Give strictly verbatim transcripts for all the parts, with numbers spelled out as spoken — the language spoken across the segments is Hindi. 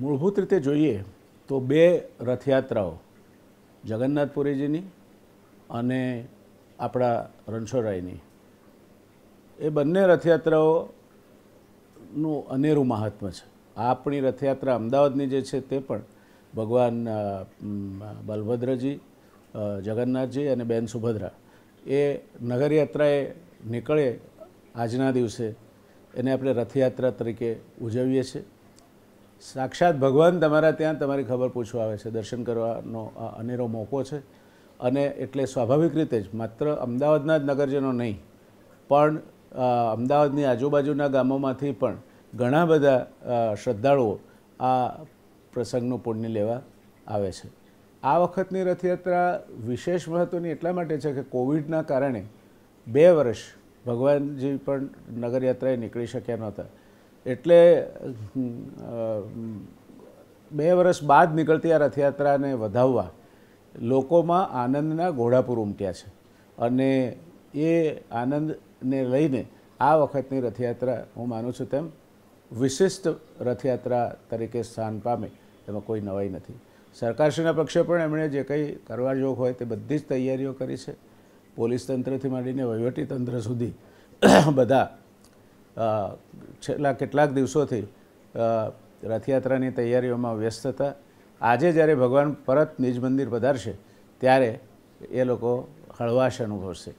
મૂળભૂત રીતે જોઈએ તો બે રથયાત્રાઓ જગન્નાથપુરીજીની અને આપણા રણછોડરાયની એ બંને રથયાત્રાઓનું અનેરું મહાત્મ્ય છે। આપણી રથયાત્રા અમદાવાદની જે છે તે પણ ભગવાન બલભદ્રજી, જગન્નાથજી અને બેન સુભદ્રા એ નગરયાત્રાએ નીકળે આજના દિવસે એને આપણે રથયાત્રા તરીકે ઉજવીએ છીએ। साक्षात भगवान तमारा त्यां तमारी खबर पूछवा आवे छे, दर्शन करवानो अनेरो मौको छे अने एटले स्वाभाविक रीते ज मात्र अमदावादना ज नगरजनो नहीं पण अमदावादनी आजूबाजूना गामोमांथी पण घणा बधा श्रद्धाळुओ आ प्रसंगनो पुण्य लेवा आवे छे। आ वखतनी रथयात्रा विशेष महत्वनी एटला माटे छे के कोविडना कारणे बे वर्ष भगवानजी पण नगरयात्राए नीकळी शक्या नहोता एटले बे वर्ष बाद निकलती आ रथयात्रा ने वधाववा लोकोमां आनंदना घोड़ापूर उमट्या छे अने ए आनंद ने लईने आ वखतनी रथयात्रा हूँ मानु छुं तेम विशिष्ट रथयात्रा तरीके स्थान पामे एमां कोई नवाई नथी। सरकारश्रीना पक्षे पण एमणे जे कंई करवा जोग होय ते बधी ज तैयारीओ करी छे। पोलीस तंत्रथी માંડીને વહીવટી તંત્ર સુધી બધા छेल्ला केटलाक दिवसोथी रथयात्रानी तैयारीओमां व्यस्त हता। आजे ज्यारे भगवान परत निज मंदिर पधारशे त्यारे ए लोको हळवाश अनुभवशे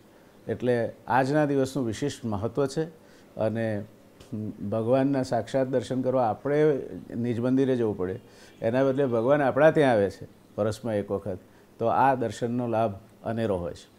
एटले आजना दिवसनुं विशेष महत्त्व छे अने भगवानना साक्षात दर्शन करवा आपणे निज मंदिरे जवुं पडे एना बदले भगवान आपणा त्यां आवे छे वर्षमां एक वखत, तो आ दर्शननो लाभ अनेरो होय छे।